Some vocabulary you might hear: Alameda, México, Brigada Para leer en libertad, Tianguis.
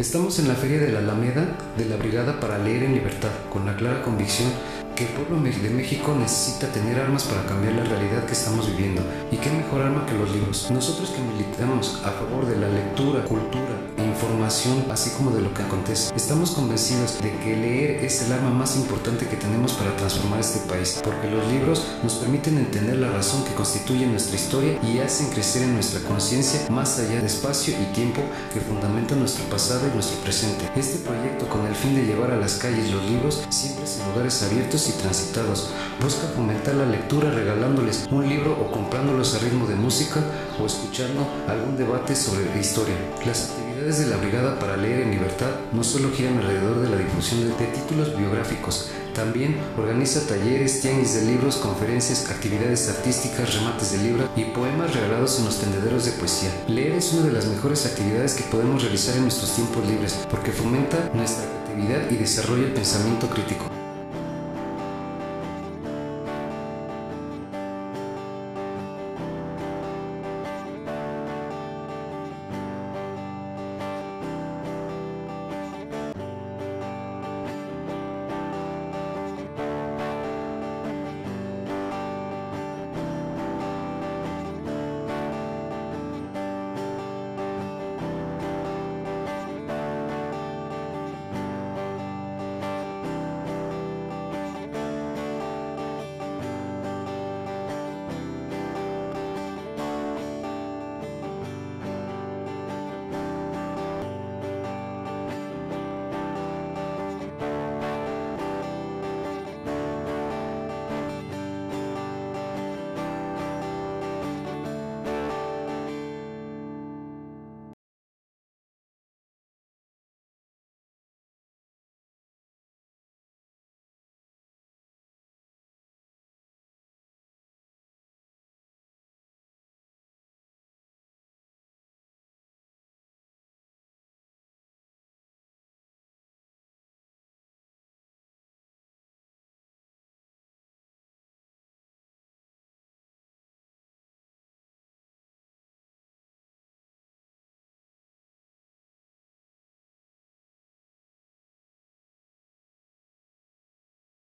Estamos en la Feria de la Alameda de la Brigada Para Leer en Libertad, con la clara convicción que el pueblo de México necesita tener armas para cambiar la realidad que estamos viviendo. ¿Y qué mejor arma que los libros? Nosotros que militamos a favor de la lectura, cultura, información, así como de lo que acontece, estamos convencidos de que leer es el arma más importante que tenemos para transformar este país, porque los libros nos permiten entender la razón que constituye nuestra historia y hacen crecer en nuestra conciencia más allá del espacio y tiempo que fundamenta nuestro pasado y nuestro presente. Este proyecto, con el fin de llevar a las calles los libros, siempre en lugares abiertos y transitados, busca fomentar la lectura regalándoles un libro o comprándolos a ritmo de música o escuchando algún debate sobre la historia. Las actividades de la Brigada para Leer en Libertad no solo giran alrededor de la difusión de títulos biográficos, también organiza talleres, tianguis de libros, conferencias, actividades artísticas, remates de libros y poemas regalados en los tendederos de poesía. Leer es una de las mejores actividades que podemos realizar en nuestros tiempos libres, porque fomenta nuestra creatividad y desarrolla el pensamiento crítico.